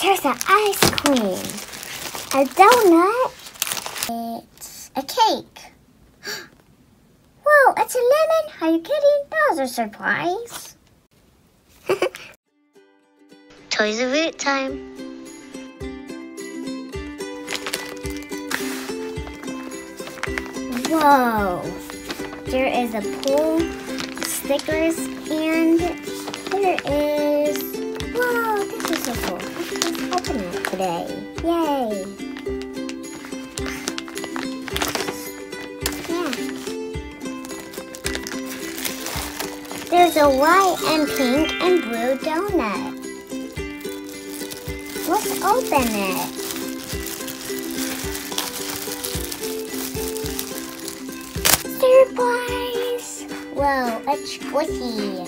There's an ice cream, a donut, it's a cake. Whoa, it's a lemon? Are you kidding? That was a surprise. ToysReview time. Whoa, there is a pool, stickers, and there is, whoa, this is so cool. Let's open it today. Yay. Yeah. There's a white and pink and blue donut. Let's open it. Surprise! Whoa, a squishy.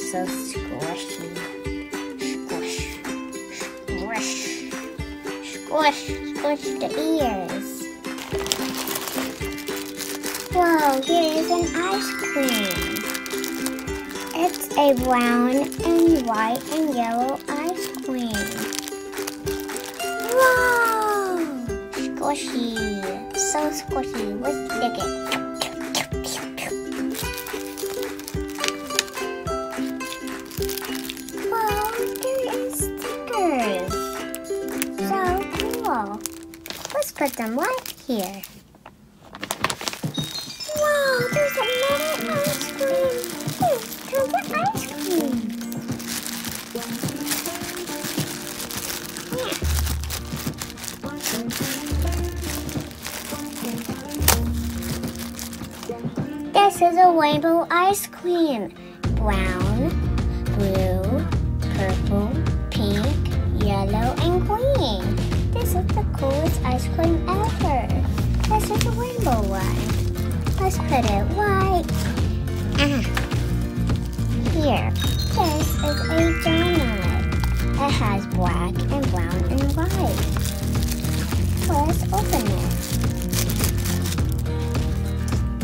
So squishy. Squish. Squish. Squish. Squish the ears. Whoa, here is an ice cream. It's a brown and white and yellow ice cream. Whoa! Squishy. So squishy. Let's dig it. Let's put them right here. Wow, there's another ice cream. Here's the ice cream. Yeah. This is a rainbow ice cream. Brown, blue, purple, pink, yellow, and green. This is the coolest ice cream ever. This is a rainbow one. Let's put it right here. This is a donut. It has black and brown and white. Let's open it.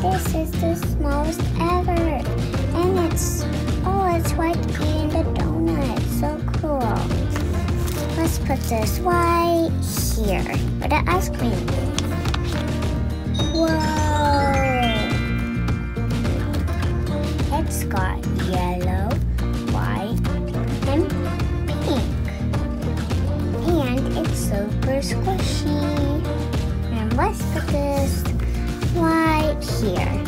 This is the smallest ever. And it's, oh, it's right in the donut. So cool. Let's put this right here for the ice cream. Whoa! It's got yellow, white, and pink. And it's super squishy. And let's put this right here.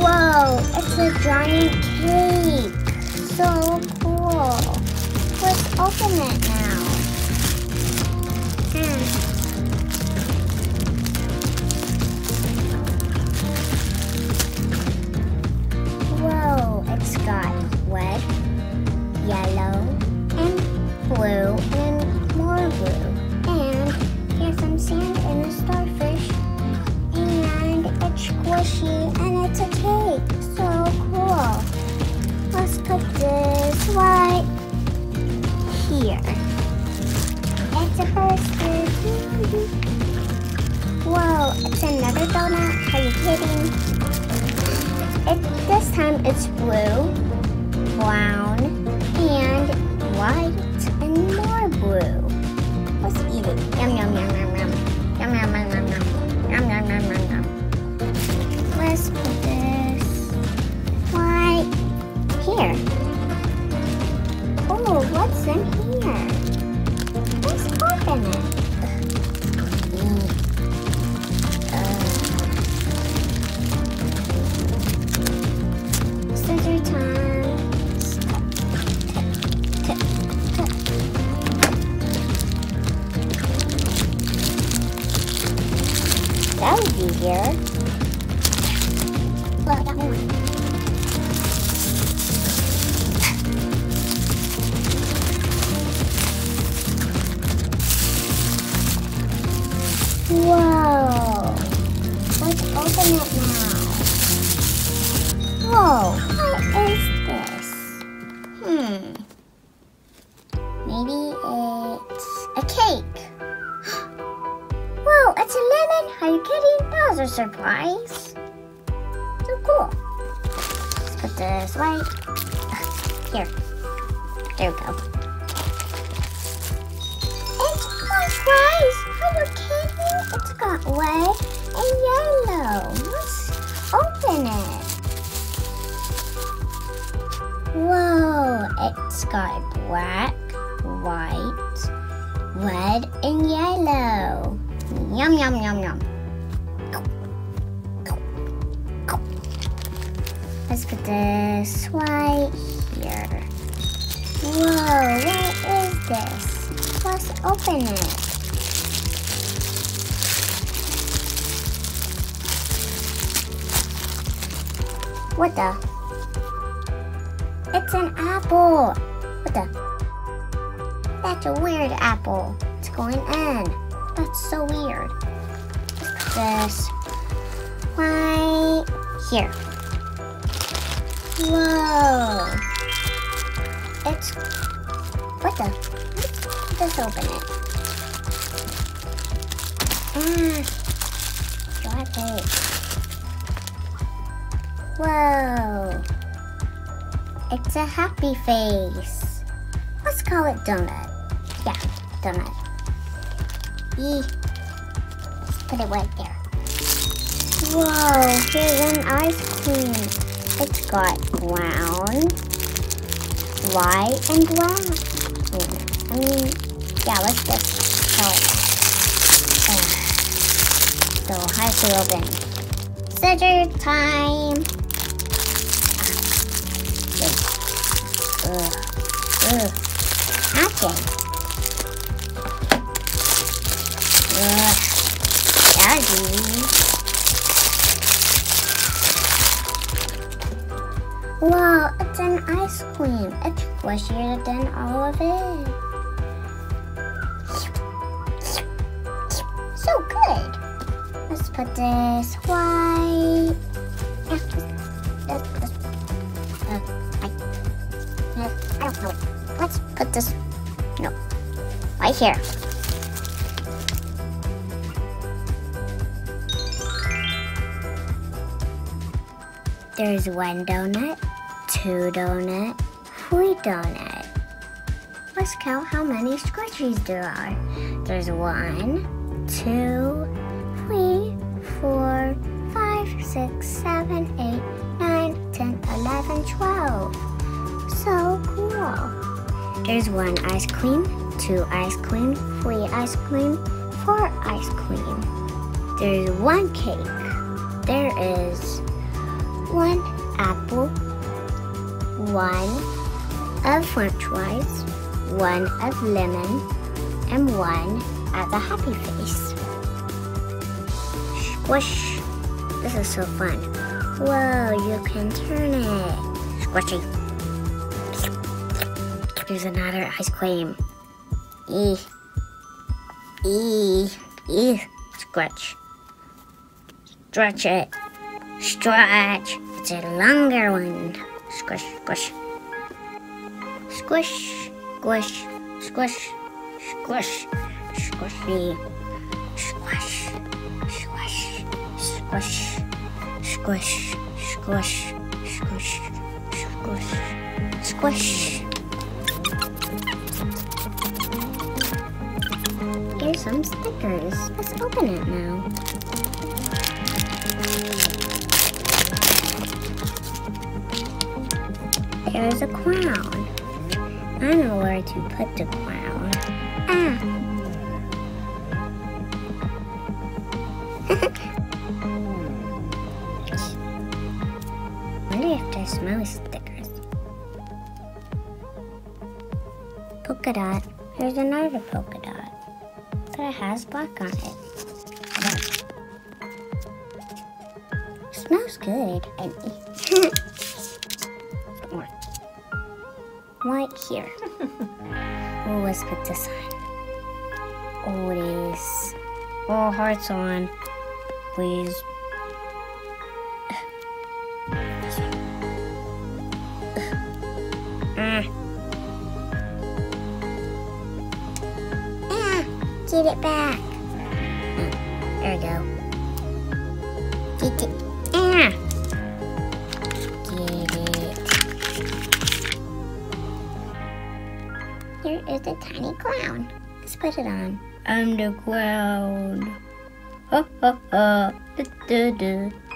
Whoa! It's a giant cake. So cool. Let's open it now. Whoa, it's got red, yellow, and blue, and more blue. And here's some sand and a starfish. And it's squishy and it's a cake. So cool. Let's put this right here. It's a person. Whoa, it's another donut. Are you kidding? This time it's blue, brown, and white, and more blue. Let's eat it. Yum, yum, yum, yum, yum. Yum, yum, yum, yum, yum. Yum, yum, yum, yum, yum. Let's put this right here. Oh, what's in here? Let's open it. Scissor time. That would be here. Well, that one. Whoa, let's open it now. Whoa, what is this? Maybe it's a cake. Whoa, it's a lemon? Are you kidding? That was a surprise. So cool. Let's put this right here. There we go. got black, white, red, and yellow. Yum, yum, yum, yum. Let's put this right here. Whoa, what is this? Let's open it. What the? It's an apple. What the? That's a weird apple. It's going in. That's so weird. This right here. Whoa. It's, what the? Let's open it. Dry cake. Whoa, it's a happy face. Let's call it Donut. Yeah, Donut. Eee. Let's put it right there. Whoa, here's an ice cream. It's got brown, white, and black. Yeah, let's just call it. So, how to open? Scissor time. Action. Daddy. Wow, it's an ice cream. It's squishier than all of it. So good. Let's put this white. I don't know. Let's put this, no, right here. There's one donut, two donut, three donut. Let's count how many squishies there are. There's 1, 2, 3, 4, 5, 6, 7, 8, 9, 10, 11, 12. So cool. There's 1 ice cream, 2 ice cream, 3 ice cream, 4 ice cream. There's 1 cake. There is 1 apple, 1 of french fries, 1 of lemon, and 1 of the happy face. Squish. This is so fun. Whoa, you can turn it. Squishy. There's another ice cream. Eee. Eee. Eee. Stretch. Stretch it. Stretch. It's a longer one. Squish, squish. Squish, squish, squish, squish, squishy. Squish, squish, squish, squish, squish, squish, squish, squish. Here's some stickers. Let's open it now. There's a crown. I don't know where to put the crown. Ah! I wonder if there's smelly stickers. Polka dot. Here's another polka dot. It has black on it. Smells good. More. Right here. Oh, let's put this on. Oh, it is. Oh, hearts on. Please. Get it back. There we go. Get it. Ah. Get it. Here is the tiny clown. Let's put it on. I'm the clown. Ho ho ho. Do do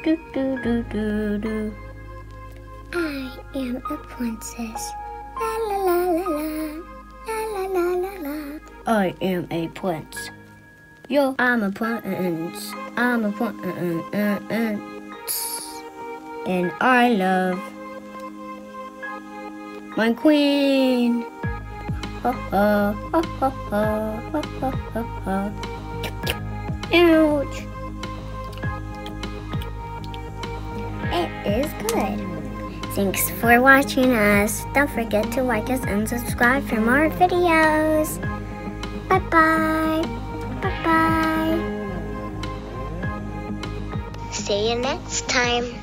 do do do do do. I am a princess. La la la. I am a prince. Yo, I'm a prince. I'm a prince. And I love my queen. Ho ho ho ho ho ho ho ho. Ouch. It is good. Thanks for watching us. Don't forget to like us and subscribe for more videos. Bye-bye. Bye-bye. See you next time.